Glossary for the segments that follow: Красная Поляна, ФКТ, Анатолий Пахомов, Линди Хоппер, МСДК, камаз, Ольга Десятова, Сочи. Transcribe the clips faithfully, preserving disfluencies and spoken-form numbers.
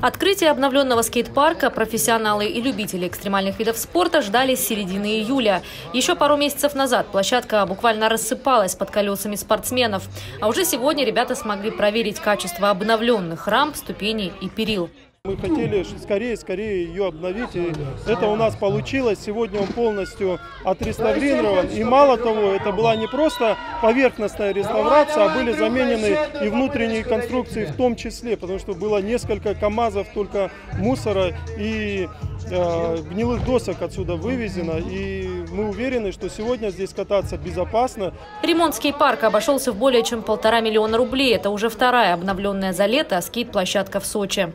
Открытие обновленного скейт-парка профессионалы и любители экстремальных видов спорта ждали с середины июля. Еще пару месяцев назад площадка буквально рассыпалась под колесами спортсменов. А уже сегодня ребята смогли проверить качество обновленных рамп, ступеней и перил. Мы хотели скорее, скорее ее обновить, и это у нас получилось. Сегодня он полностью отреставрирован. И мало того, это была не просто поверхностная реставрация, а были заменены и внутренние конструкции в том числе, потому что было несколько камазов только мусора и э, гнилых досок отсюда вывезено. И мы уверены, что сегодня здесь кататься безопасно. Ремонт скейт-парка обошелся в более чем полтора миллиона рублей. Это уже вторая обновленная за лето скейт-площадка в Сочи.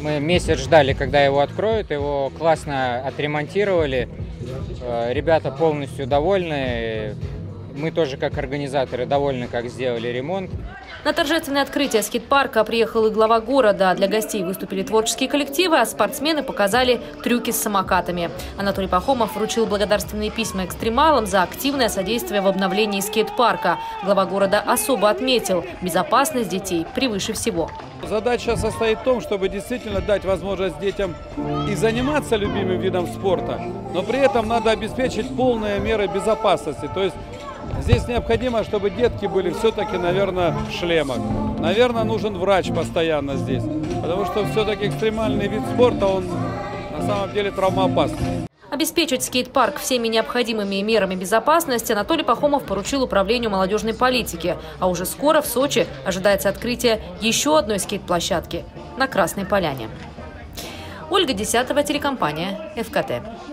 Мы месяц ждали, когда его откроют, его классно отремонтировали, ребята полностью довольны, мы тоже как организаторы довольны, как сделали ремонт. На торжественное открытие скейт-парка приехал и глава города. Для гостей выступили творческие коллективы, а спортсмены показали трюки с самокатами. Анатолий Пахомов вручил благодарственные письма экстремалам за активное содействие в обновлении скейт-парка. Глава города особо отметил – безопасность детей превыше всего. Задача состоит в том, чтобы действительно дать возможность детям и заниматься любимым видом спорта, но при этом надо обеспечить полные меры безопасности. То есть здесь необходимо, чтобы детки были все-таки, наверное, в шлемах. Наверное, нужен врач постоянно здесь, потому что все-таки экстремальный вид спорта, он на самом деле травмоопасный. Обеспечить скейт-парк всеми необходимыми мерами безопасности Анатолий Пахомов поручил Управлению молодежной политики. А уже скоро в Сочи ожидается открытие еще одной скейт-площадки на Красной Поляне. Ольга Десятова, телекомпания «ФКТ».